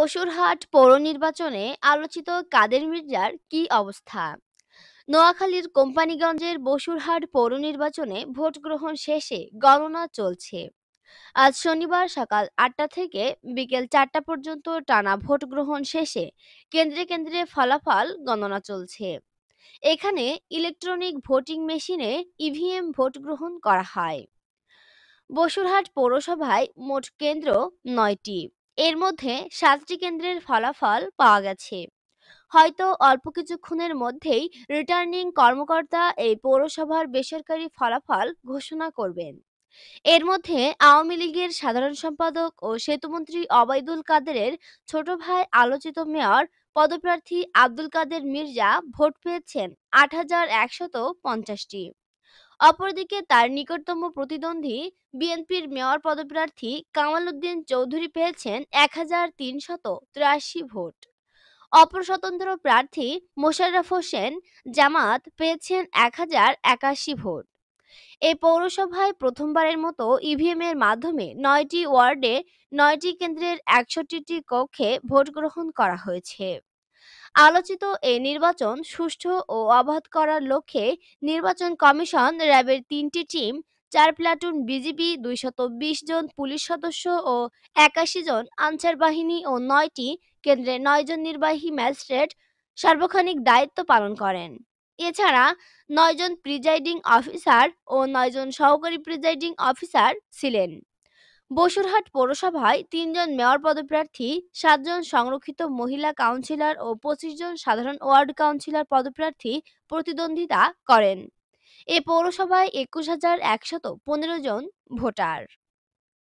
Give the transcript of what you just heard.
बसुरहाट पौर निर्वाचने आलोचित कादेर मिर्जार की अवस्था। নোয়াখালীর কোম্পানীগঞ্জের বসুরহাট পৌর নির্বাচনে ভোট গ্রহণ শেষে গণনা চলছে। আজ শনিবার সকাল ৮টা থেকে বিকেল ৪টা পর্যন্ত টানা ভোট গ্রহণ শেষে কেন্দ্রে কেন্দ্রে ফলাফল গণনা চলছে। এখানে ইলেকট্রনিক ভোটিং মেশিনে ইভিএম ভোট গ্রহণ করা হয়। বসুরহাট পৌরসভায় মোট কেন্দ্র ৯টি। এর মধ্যে ৭টি কেন্দ্রের ফলাফল পাওয়া গেছে। হয়তো অল্প কিছুক্ষণের মধ্যেই রিটার্নিং কর্মকর্তা এই পৌরসভার বেসরকারি ফলাফল ঘোষণা করবেন। এর মধ্যে আওয়ামী লীগের সাধারণ সম্পাদক ও সেতুমন্ত্রী ওবাইদুল কাদেরের ছোট ভাই আলোচিত মেয়র পদপ্রার্থী আব্দুল কাদের মির্জা ভোট পেয়েছেন 8,150টি। অপরদিকে তার নিকটতম প্রতিদ্বন্দ্বী বিএনপির মেয়র পদপ্রার্থী কামাল উদ্দিন চৌধুরী পেয়েছেন 1,383 ভোট। অপর স্বতন্ত্র প্রার্থী মোশাররফ হোসেন জামাত পেয়েছেন 1,081 ভোট। এই পৌরসভায় প্রথমবারের মতো ইভিএম এর মাধ্যমে 9টি ওয়ার্ডে 9টি কেন্দ্রের ৬১টি কক্ষে ভোট গ্রহণ করা হয়েছে। আলোচিত এই নির্বাচন সুষ্ঠু ও অবাধ করার লক্ষ্যে নির্বাচন কমিশন, র্যাবের 3টি টিম, 4 প্লাটুন বিজিবি, 220 জন পুলিশ সদস্য ও 81 জন আনসার বাহিনী ও 9টি কেন্দ্রে 9 জন নির্বাহী ম্যাজিস্ট্রেট সার্বক্ষণিক দায়িত্ব পালন করেন। এছাড়া 9 জন প্রিজাইডিং অফিসার ও 9 জন সহকারী প্রিজাইডিং অফিসার ছিলেন। বসুরহাট পৌরসভায় 3 জন মেয়র পদপ্রার্থী, 7 জন সংরক্ষিত মহিলা কাউন্সিলর ও 25 জন সাধারণ ওয়ার্ড কাউন্সিলর পদপ্রার্থী প্রতিদ্বন্দ্বিতা করেন। এ পৌরসভায় 21,115 জন ভোটার।